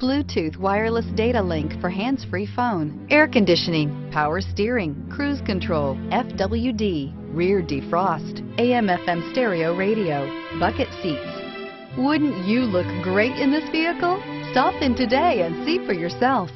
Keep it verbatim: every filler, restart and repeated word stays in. Bluetooth wireless data link for hands-free phone, air conditioning, power steering, cruise control, F W D, rear defrost, A M F M stereo radio, bucket seats. Wouldn't you look great in this vehicle? Stop in today and see for yourself.